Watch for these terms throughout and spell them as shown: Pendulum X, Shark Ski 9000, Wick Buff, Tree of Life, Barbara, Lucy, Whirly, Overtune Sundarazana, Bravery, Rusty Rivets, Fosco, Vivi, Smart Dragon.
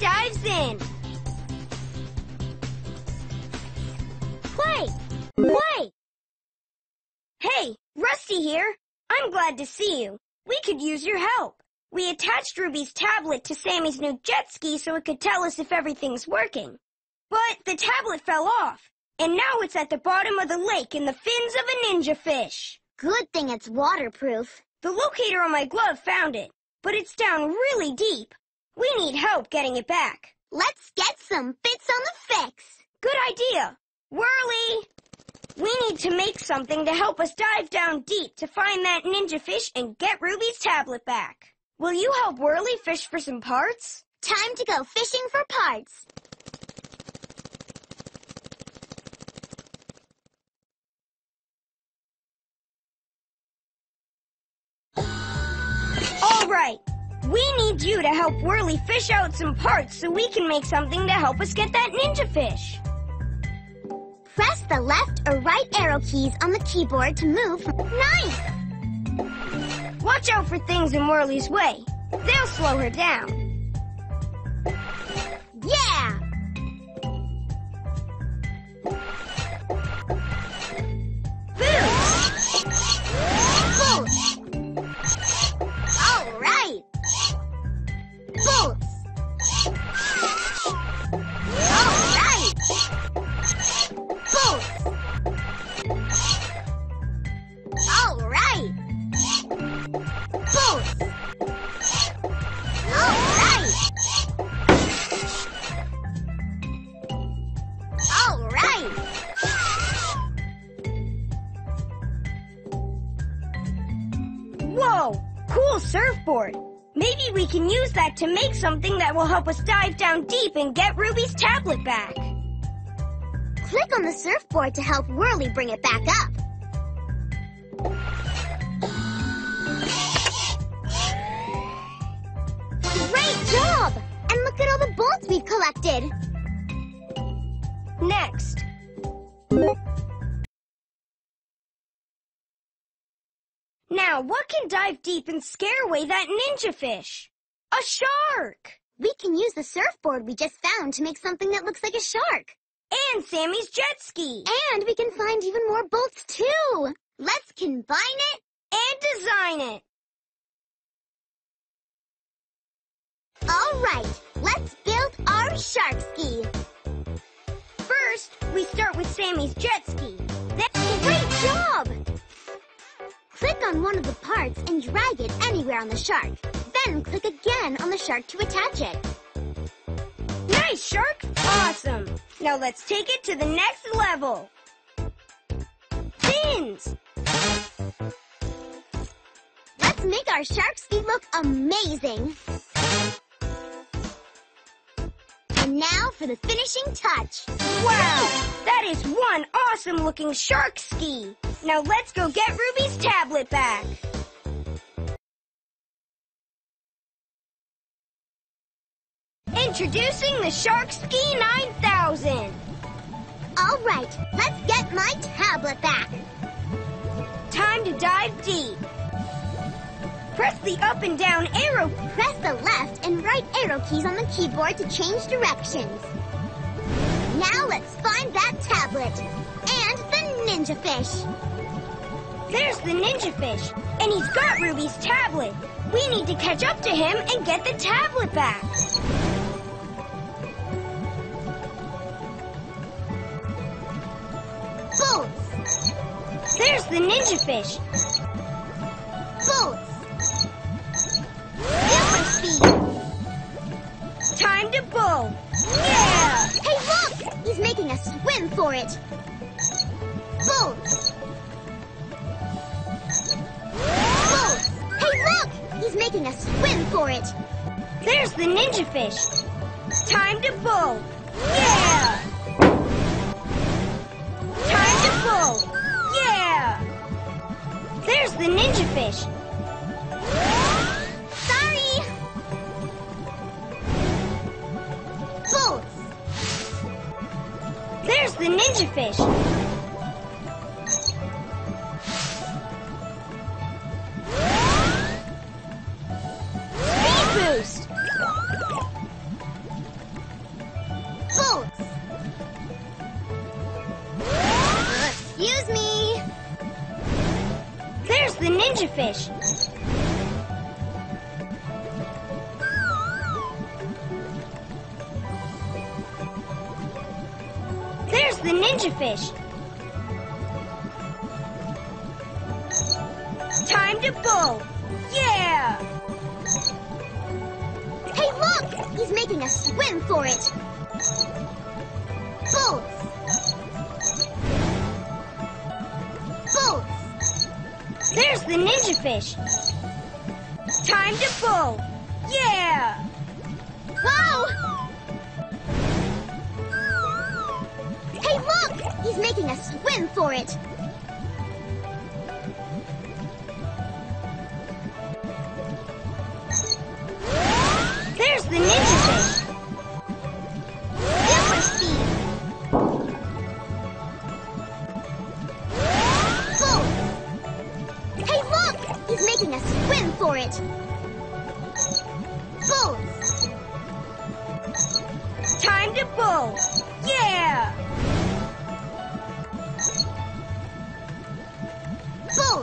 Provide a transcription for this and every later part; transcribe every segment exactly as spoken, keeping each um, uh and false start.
dives in. Play! Play! Hey, Rusty here. I'm glad to see you. We could use your help. We attached Ruby's tablet to Sammy's new jet ski so it could tell us if everything's working. But the tablet fell off, and now it's at the bottom of the lake in the fins of a ninja fish. Good thing it's waterproof. The locator on my glove found it, but it's down really deep. We need help getting it back. Let's get some bits on the fix. Good idea. Whirly! We need to make something to help us dive down deep to find that ninja fish and get Ruby's tablet back. Will you help Whirly fish for some parts? Time to go fishing for parts. All right. We need you to help Whirly fish out some parts so we can make something to help us get that ninja fish. Press the left or right arrow keys on the keyboard to move. Nice! Watch out for things in Whirly's way. They'll slow her down. Yeah! Boots! Boots! Bolts! All right! Bolts! All right! Bolts! All right! All right! Whoa! Cool surfboard! Maybe we can use that to make something that will help us dive down deep and get Ruby's tablet back. Click on the surfboard to help Whirly bring it back up. Great job! And look at all the bolts we've collected. Next. Now, what can dive deep and scare away that ninja fish? A shark! We can use the surfboard we just found to make something that looks like a shark. And Sammy's jet ski. And we can find even more bolts, too. Let's combine it and design it. All right, let's build our shark ski. First, we start with Sammy's jet ski. That's great job! Click on one of the parts and drag it anywhere on the shark. Then click again on the shark to attach it. Nice, shark! Awesome! Now let's take it to the next level. Fins! Let's make our shark ski look amazing. And now for the finishing touch. Wow! That is one awesome-looking shark ski. Now let's go get Ruby's tablet back. Introducing the Shark Ski nine thousand. All right, let's get my tablet back. Time to dive deep. Press the up and down arrow. Press the left and right arrow keys on the keyboard to change directions. Now let's find that tablet and the ninja fish. There's the ninja fish, and he's got Ruby's tablet. We need to catch up to him and get the tablet back. Bolts! There's the ninja fish. Bolts! Super speed! Time to bowl! Yeah! Hey, look! He's making us swim for it. Bolts! Bolts! Hey, look! He's making us swim for it. There's the ninja fish. Time to bowl! Yeah! Time to bowl! Yeah! There's the ninja fish. Sorry! Bolts! There's the ninja fish. larger fish. There's the ninja fish. Time to pull. Yeah! Hey, look! He's making us swim for it. Pull! Pull! There's the ninja fish. Time to pull. Yeah! Whoa! Hey, look! He's making us swim for it. The ninja fish. Super speed. Pull. Hey, look! He's making us swim for it. Pull. Time to pull. Yeah! Pull.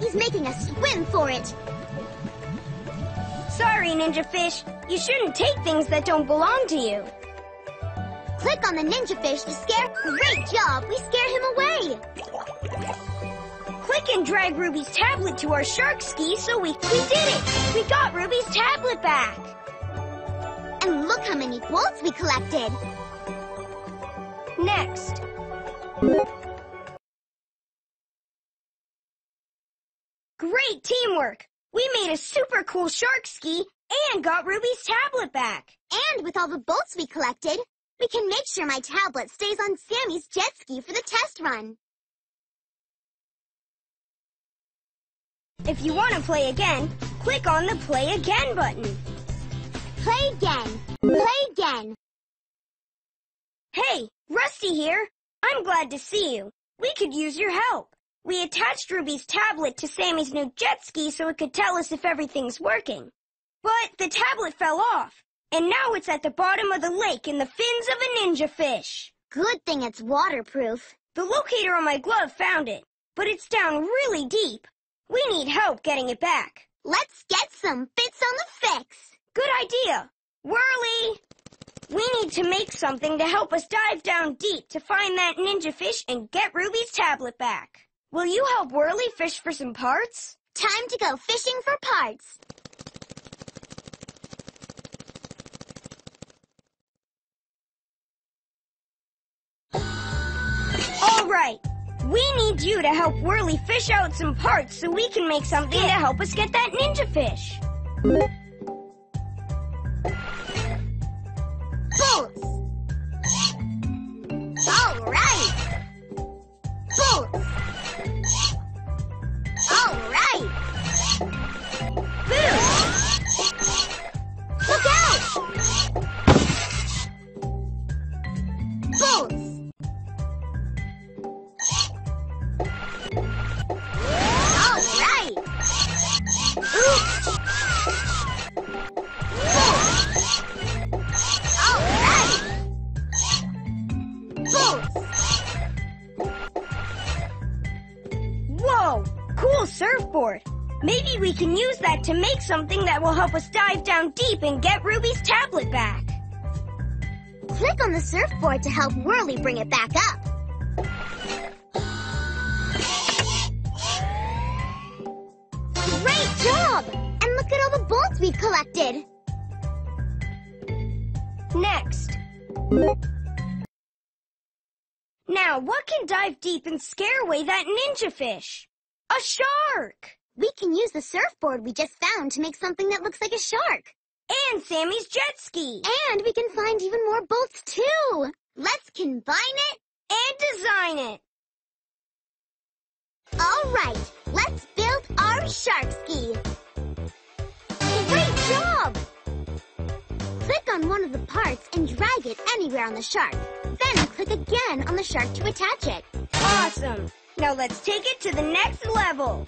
He's making us swim for it. Sorry, Ninja Fish. You shouldn't take things that don't belong to you. Click on the Ninja Fish to scare... Great job! We scared him away! Click and drag Ruby's tablet to our shark ski so we... We did it! We got Ruby's tablet back! And look how many bolts we collected! Next. Great teamwork! We made a super cool shark ski and got Ruby's tablet back. And with all the bolts we collected, we can make sure my tablet stays on Sammy's jet ski for the test run. If you want to play again, click on the Play Again button. Play again. Play again. Hey, Rusty here. I'm glad to see you. We could use your help. We attached Ruby's tablet to Sammy's new jet ski so it could tell us if everything's working. But the tablet fell off, and now it's at the bottom of the lake in the fins of a ninja fish. Good thing it's waterproof. The locator on my glove found it, but it's down really deep. We need help getting it back. Let's get some bits on the fix. Good idea. Whirly! We need to make something to help us dive down deep to find that ninja fish and get Ruby's tablet back. Will you help Whirly fish for some parts? Time to go fishing for parts. All right. We need you to help Whirly fish out some parts so we can make something to help us get that ninja fish. Bolts. All right. Bolts. All right! Boom! Look out! Bolts! All right! Oops! Bolts! All right! Bolts! Whoa! Cool surfboard. Maybe we can use that to make something that will help us dive down deep and get Ruby's tablet back. Click on the surfboard to help Whirly bring it back up. Great job! And look at all the bolts we've collected. Next. Now, what can dive deep and scare away that ninja fish? A shark! We can use the surfboard we just found to make something that looks like a shark. And Sammy's jet ski. And we can find even more bolts, too. Let's combine it. And design it. All right, let's build our shark ski. Great job! Click on one of the parts and drag it anywhere on the shark. Then click again on the shark to attach it. Awesome! Now let's take it to the next level.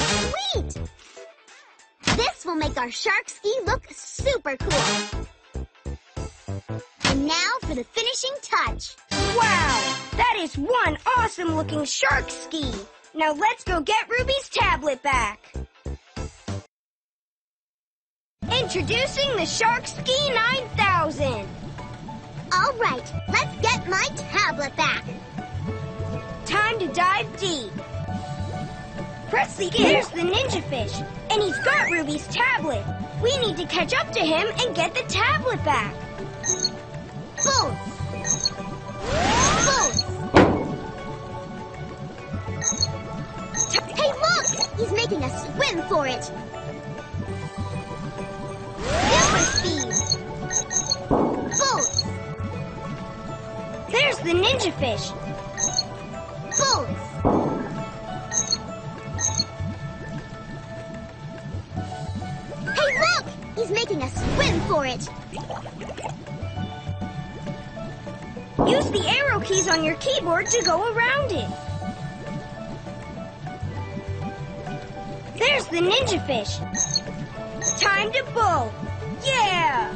Sweet! This will make our shark ski look super cool. And now for the finishing touch. Wow, that is one awesome-looking shark ski. Now let's go get Ruby's tablet back. Introducing the Shark Ski nine thousand. All right, let's get my tablet back. Time to dive deep. Presley hears the ninja fish, and he's got Ruby's tablet. We need to catch up to him and get the tablet back. Boom! Boom! Hey, look! He's making a swim for it. Super speed! Boom! There's the ninja fish. Boom! He's making a swim for it. Use the arrow keys on your keyboard to go around it. There's the ninja fish. Time to bowl. Yeah!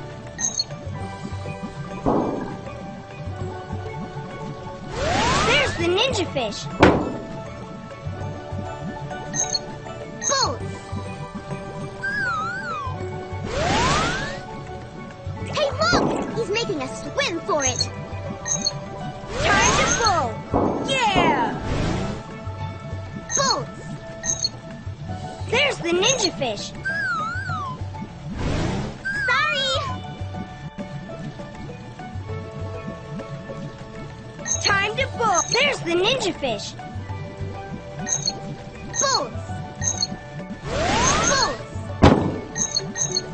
There's the ninja fish. Bowl. He's making a swim for it. Time to bowl. Yeah! Bowl! There's the ninja fish. Sorry! Time to bowl. There's the ninja fish. Bowl! Bowl!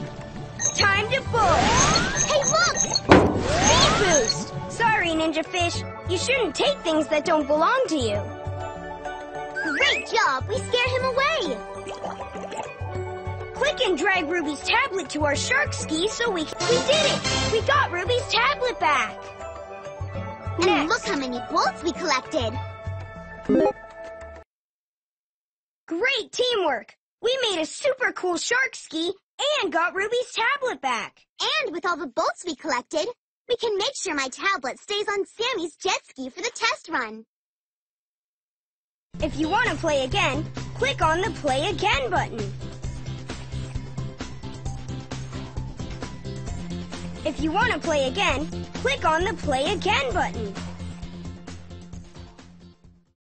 Time to bowl. Hey, look! Speed boost! Sorry, Ninja Fish. You shouldn't take things that don't belong to you. Great job! We scared him away! Click and drag Ruby's tablet to our shark ski so we can... We did it! We got Ruby's tablet back! Next. And look how many bolts we collected! Great teamwork! We made a super cool shark ski and got Ruby's tablet back. And with all the bolts we collected, we can make sure my tablet stays on Sammy's jet ski for the test run. If you want to play again, click on the Play Again button. If you want to play again, click on the Play Again button.